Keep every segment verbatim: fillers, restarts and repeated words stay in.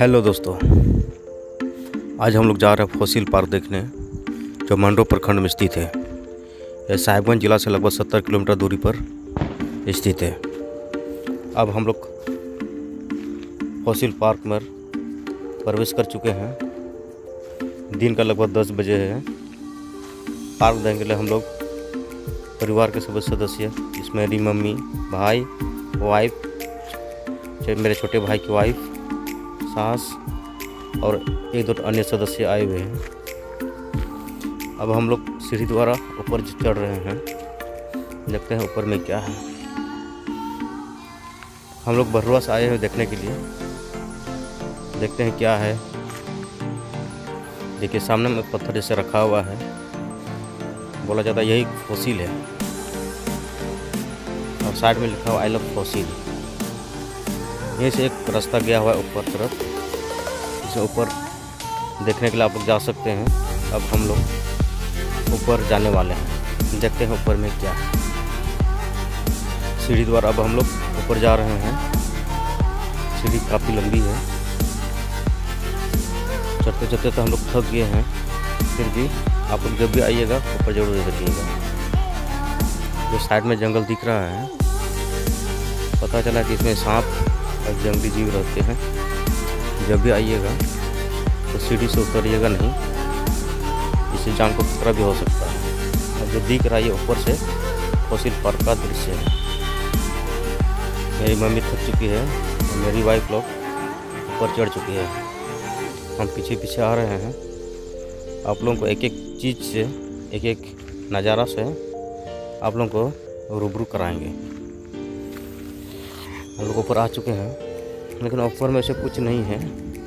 Hello दोस्तों, आज हम लोग जा रहे हैं फॉसिल पार्क देखने जो मंडरो प्रखंड में स्थित है। यह साहेबगंज जिला से लगभग सत्तर किलोमीटर दूरी पर स्थित है। अब हम लोग फॉसिल पार्क में प्रवेश कर चुके हैं। दिन का लगभग दस बजे है। पार्क देखने लिए हम लोग परिवार के सभी सदस्य, इसमें मेरी मम्मी, भाई, वाइफ, मेरे छोटे भाई की वाइफ, सास और एक दो अन्य सदस्य आए हुए हैं। अब हम लोग सीढ़ी द्वारा ऊपर चढ़ रहे हैं, देखते हैं ऊपर में क्या है। हम लोग भरवा से आए हैं देखने के लिए, देखते हैं क्या है। देखिए सामने में पत्थर जैसे रखा हुआ है, बोला जाता है यही फॉसिल है और साइड में लिखा हुआ आई लव फॉसिल। यहीं से एक रास्ता गया हुआ है ऊपर तरफ, इसे ऊपर देखने के लिए आप लोग जा सकते हैं। अब हम लोग ऊपर जाने वाले हैं, देखते हैं ऊपर में क्या है। सीढ़ी द्वारा अब हम लोग ऊपर जा रहे हैं। सीढ़ी काफ़ी लंबी है, चढ़ते चढ़ते तो हम लोग थक गए हैं, फिर भी आप लोग जब भी आइएगा ऊपर जरूर देखिएगा। जो साइड में जंगल दिख रहा है, पता चला कि इसमें सांप और जंगली जीव रहते हैं। जब भी आइएगा तो सीढ़ी से उतरिएगा नहीं, इससे जान को खतरा भी हो सकता है। अब जो दिख रहा है ऊपर से फॉसिल पार्क का दृश्य है। मेरी मम्मी थक चुकी है और मेरी वाइफ लोग ऊपर चढ़ चुकी है। हम पीछे पीछे आ रहे हैं। आप लोगों को एक एक चीज़ से, एक एक नज़ारा से आप लोगों को रूबरू कराएंगे। हम लोग ऊपर आ चुके हैं, लेकिन ऊपर में ऐसे कुछ नहीं है।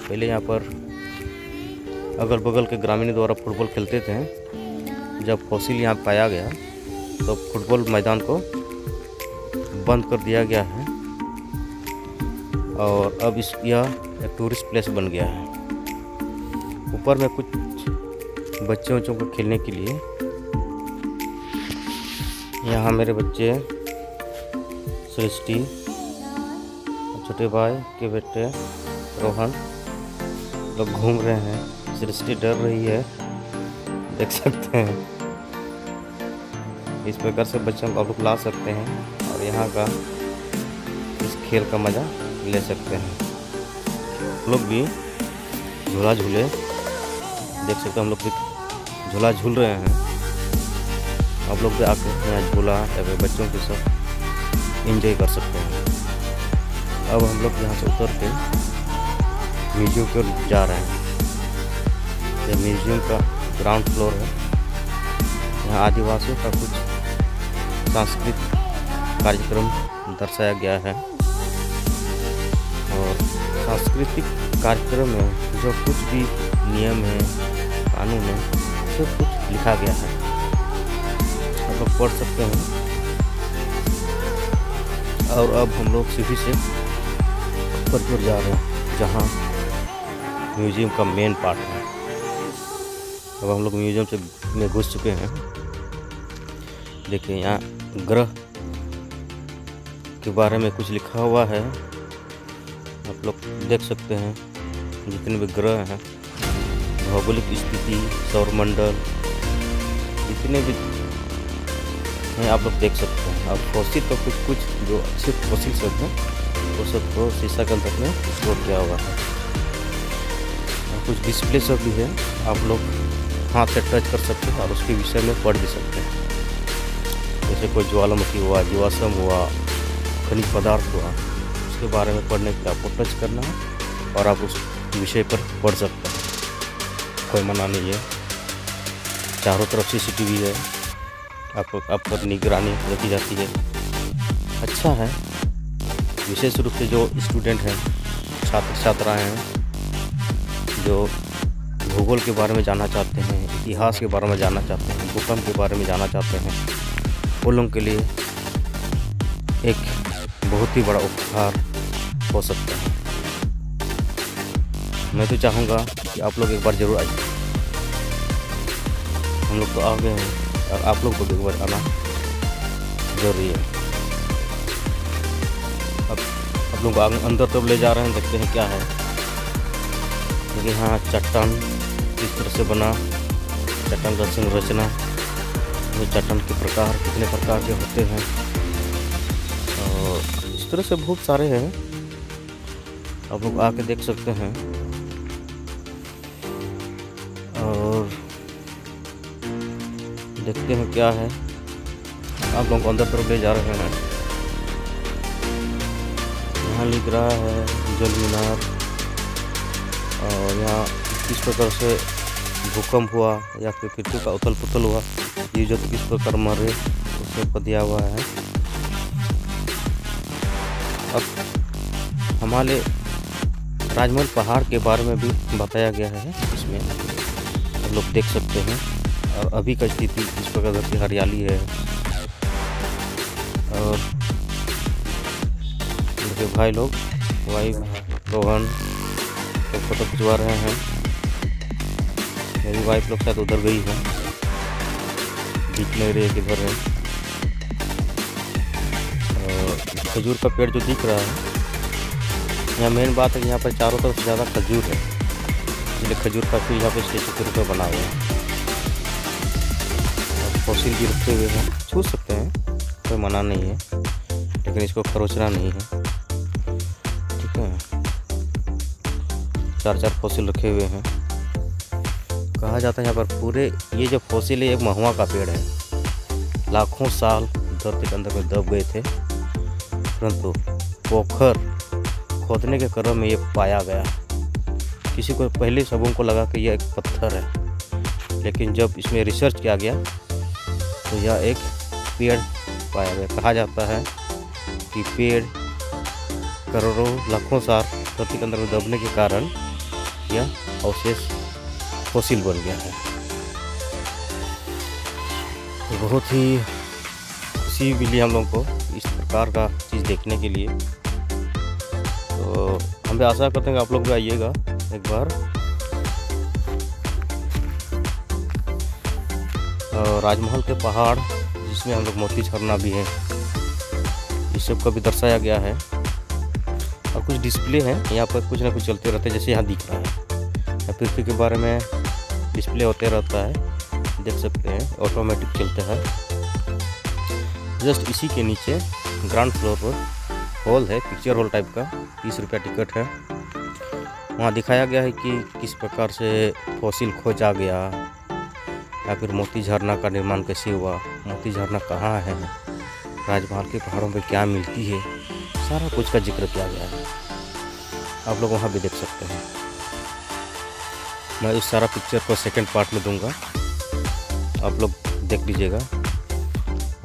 पहले यहाँ पर अगल बगल के ग्रामीण द्वारा फुटबॉल खेलते थे। जब फॉसिल यहाँ पाया गया तो फुटबॉल मैदान को बंद कर दिया गया है और अब इस यह एक टूरिस्ट प्लेस बन गया है। ऊपर में कुछ बच्चे बच्चों को खेलने के लिए, यहाँ मेरे बच्चे सृष्टि, छोटे भाई के बेटे रोहन लोग घूम रहे हैं। सृष्टि डर रही है, देख सकते हैं। इस प्रकार से बच्चों को आप लोग ला सकते हैं और यहाँ का इस खेल का मज़ा ले सकते हैं। लोग भी झूला झूले, देख सकते हैं हम लोग भी झूला झूल रहे हैं। आप लोग भी आकर झूला या बच्चों के साथ एंजॉय कर सकते हैं। अब हम लोग यहाँ से उतर के म्यूजियम की ओर जा रहे हैं। यह म्यूजियम का ग्राउंड फ्लोर है। यहाँ आदिवासियों का कुछ सांस्कृतिक कार्यक्रम दर्शाया गया है और सांस्कृतिक कार्यक्रम में जो कुछ भी नियम है, कानून है, सब कुछ लिखा गया है। आप लोग पढ़ सकते हैं। और अब हम लोग सीढ़ी से ऊपर की ओर जा रहे हैं, जहाँ म्यूजियम का मेन पार्ट है। अब हम लोग म्यूजियम से में घुस चुके हैं। देखिए यहाँ ग्रह के बारे में कुछ लिखा हुआ है, आप लोग देख सकते हैं। जितने भी ग्रह हैं, भौगोलिक स्थिति, सौरमंडल, जितने भी आप लोग देख सकते हैं। अब फॉसिल तो कुछ कुछ जो अच्छे फॉसिल सब हैं वो सबको शीशा के अंदर में स्टोर किया हुआ है। कुछ डिस्प्ले सब भी है, आप लोग हाथ से टच कर सकते हैं और उसके विषय में पढ़ भी सकते हैं। जैसे कोई ज्वालामुखी हुआ, जीवाश्म हुआ, खनिज पदार्थ हुआ, उसके बारे में पढ़ने के लिए आपको टच करना है और आप उस विषय पर पढ़ सकते हैं। कोई मना नहीं है। चारों तरफ सी सी टी वी है, आपको आप पर निगरानी रखी जाती है। अच्छा है, विशेष रूप से जो स्टूडेंट हैं, छात्र छात्राएँ हैं, जो भूगोल के बारे में जानना चाहते हैं, इतिहास के बारे में जानना चाहते हैं, भूकंप के बारे में जानना चाहते हैं, उन लोगों के लिए एक बहुत ही बड़ा उपहार हो सकता है। मैं तो चाहूँगा कि आप लोग एक बार ज़रूर आइए। हम लोग तो आ गए हैं और आप लोग को भी एक बार आना जरूरी है। अब आप लोग अंदर तब ले जा रहे हैं, देखते हैं क्या है। क्योंकि यहाँ चट्टान किस तरह से बना, चट्टान का संरचना, तो चट्टान के प्रकार कितने प्रकार के होते हैं और इस तरह से बहुत सारे हैं, आप लोग आके देख सकते हैं। और देखते हैं क्या है, आप लोगों को अंदर तरफ ले जा रहे हैं। यहाँ लिख रहा है जल मीनार, और यहाँ किस प्रकार से भूकंप हुआ या फिर पृथ्वी का उथल पुथल हुआ, ये जो किस प्रकार मरे उसमें दिया हुआ है। अब हमारे राजमहल पहाड़ के बारे में भी बताया गया है, इसमें हम लोग देख सकते हैं। और अभी का स्थिति किस प्रकार की हरियाली है, और मेरे भाई लोग भाई रोहन तो फोटो खिंचवा रहे हैं। मेरी वाइफ लोग शायद उधर गई है, दिख नहीं रही है किधर है। और खजूर का पेड़ जो दिख रहा है, यहाँ मेन बात है कि यहाँ पर चारों तरफ ज़्यादा खजूर है, इसलिए खजूर का पेड़ यहाँ पर स्टेचू के रूप में बना हुआ है। फॉसिल भी रखे हुए हैं, छू सकते हैं, कोई तो मना नहीं है, लेकिन इसको खरोचना नहीं है, ठीक है। चार चार फॉसिल रखे हुए हैं। कहा जाता है यहाँ पर पूरे ये जो फॉसिल है एक महुआ का पेड़ है, लाखों साल धरती के अंदर में दब गए थे, परंतु पोखर खोदने के क्रम में ये पाया गया। किसी को पहले सबों को लगा कि यह एक पत्थर है, लेकिन जब इसमें रिसर्च किया गया तो यह एक पेड़ पाया गया। कहा जाता है कि पेड़ करोड़ों लाखों साल धरती के अंदर में दबने के कारण यह अवशेष फॉसिल बन गया है। तो बहुत ही खुशी मिली हम लोगों को इस प्रकार का चीज़ देखने के लिए। तो हम भी आशा करते हैं कि आप लोग भी आइएगा एक बार। और राजमहल के पहाड़ जिसमें हम लोग मोती झरना भी है, इस सब का भी दर्शाया गया है। और कुछ डिस्प्ले हैं यहाँ पर, कुछ ना कुछ चलते रहते हैं, जैसे यहाँ दिख रहा है पृथ्वी के बारे में डिस्प्ले होते रहता है, देख सकते हैं, ऑटोमेटिक चलता है। जस्ट इसी के नीचे ग्राउंड फ्लोर पर हॉल है, पिक्चर हॉल टाइप का, तीस रुपया टिकट है। वहाँ दिखाया गया है कि किस प्रकार से फॉसिल खोजा गया या फिर मोती झरना का निर्माण कैसे हुआ, मोती झरना कहाँ है, राजमहल के पहाड़ों पर क्या मिलती है, सारा कुछ का जिक्र किया गया है। आप लोग वहाँ भी देख सकते हैं। मैं इस सारा पिक्चर को सेकंड पार्ट में दूंगा, आप लोग देख लीजिएगा।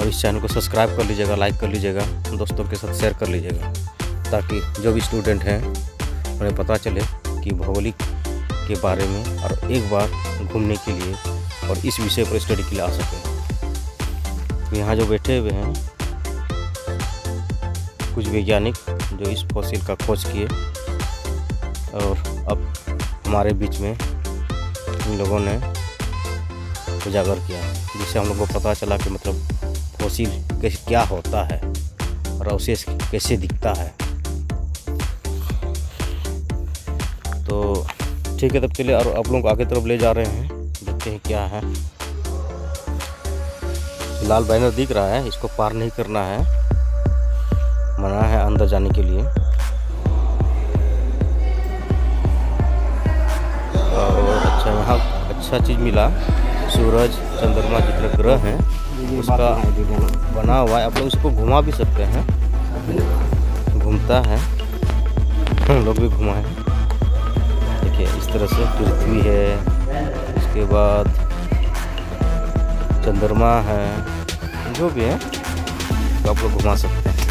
और इस चैनल को सब्सक्राइब कर लीजिएगा, लाइक कर लीजिएगा, दोस्तों के साथ शेयर कर लीजिएगा, ताकि जो भी स्टूडेंट हैं उन्हें पता चले कि भौगोलिक के बारे में और एक बार घूमने के लिए और इस विषय पर स्टडी के लिए आ सकें। यहाँ जो बैठे हुए हैं कुछ वैज्ञानिक जो इस फॉसिल का खोज किए, और अब हमारे बीच में इन लोगों ने उजागर किया, जिससे हम लोगों को पता चला कि मतलब फॉसिल कैसे क्या होता है और अवशेष कैसे दिखता है। तो ठीक है, तब चलिए और आप लोग आगे तरफ ले जा रहे हैं, देखते हैं क्या है। लाल बैनर दिख रहा है, इसको पार नहीं करना है, मना है अंदर जाने के लिए। और अच्छा, यहाँ अच्छा चीज़ मिला, सूरज चंद्रमा जितने ग्रह हैं उसका बना हुआ है, आप लोग इसको घुमा भी सकते हैं, घूमता है, हम लोग भी घुमाएं। देखिए इस तरह से पृथ्वी है, उसके बाद चंद्रमा है, जो भी है तो आप लोग घुमा सकते हैं।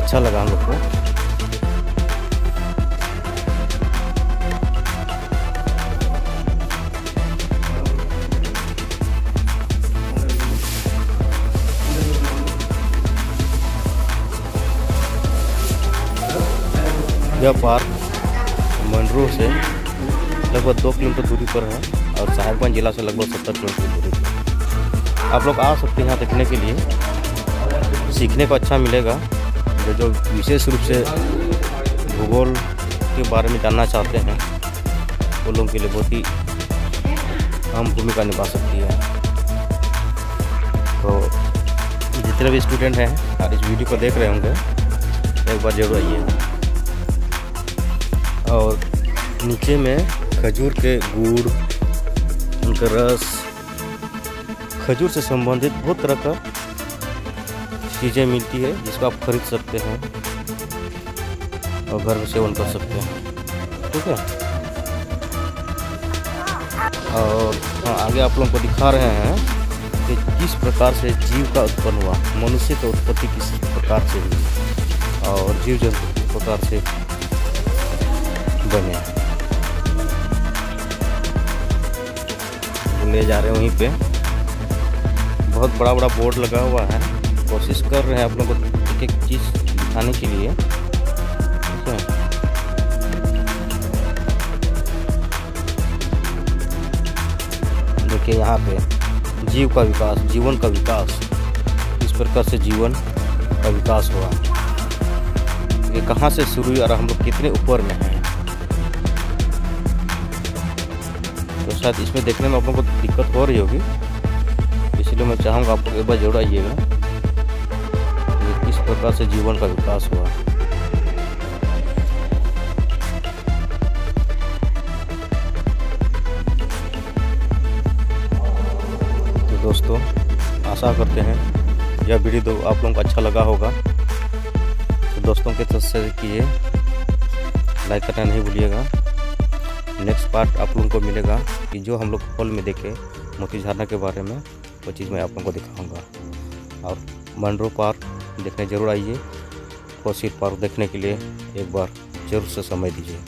अच्छा लगा हम लोग को। यह पार्क मंडरो से लगभग दो किलोमीटर दूरी पर है और साहेबगंज जिला से लगभग सत्तर किलोमीटर दूरी पर। आप लोग आ सकते हैं यहाँ देखने के लिए, सीखने को अच्छा मिलेगा। जो विशेष रूप से भूगोल के बारे में जानना चाहते हैं वो लोगों के लिए बहुत ही अहम भूमिका निभा सकती है। तो जितने भी स्टूडेंट हैं और इस वीडियो को देख रहे होंगे एक बार जरूर आइए। और नीचे में खजूर के गुड़, उनका रस, खजूर से संबंधित बहुत तरह का चीज़ें मिलती है जिसको आप खरीद सकते हैं और घर में सेवन कर सकते हैं, ठीक है। और आगे आप लोगों को दिखा रहे हैं कि किस प्रकार से जीव का उत्पन्न हुआ, मनुष्य का उत्पत्ति किस प्रकार से हुई और जीव जंतु किस प्रकार से बने। ले जा रहे हैं वहीं पे बहुत बड़ा बड़ा बोर्ड लगा हुआ है। कोशिश कर रहे हैं आप लोगों को एक एक चीज़ दिखाने के लिए, ठीक है। देखिए यहाँ पे जीव का विकास, जीवन का विकास, इस प्रकार से जीवन का विकास हुआ, ये कहाँ से शुरू हुई और हम लोग कितने ऊपर में हैं। तो शायद इसमें देखने में आप लोगों को दिक्कत हो रही होगी, इसलिए मैं चाहूँगा आप लोग एक बार जोड़ आइएगा किस प्रकार से जीवन का विकास हुआ। तो दोस्तों आशा करते हैं यह वीडियो तो आप लोगों को अच्छा लगा होगा। तो दोस्तों के साथ शेयर कीजिए, लाइक करना नहीं भूलिएगा। नेक्स्ट पार्ट आप लोगों को मिलेगा कि जो हम लोग हॉल में देखे मोती झरना के बारे में वो चीज़ मैं आप लोगों को दिखाऊंगा। और मंडरो पार्क देखने जरूर आइए, फॉसिल पार्क देखने के लिए एक बार जरूर से समय दीजिए।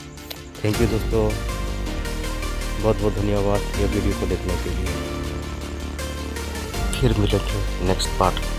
थैंक यू दोस्तों, बहुत बहुत धन्यवाद ये वीडियो को देखने के लिए। फिर मिलेंगे नेक्स्ट पार्ट।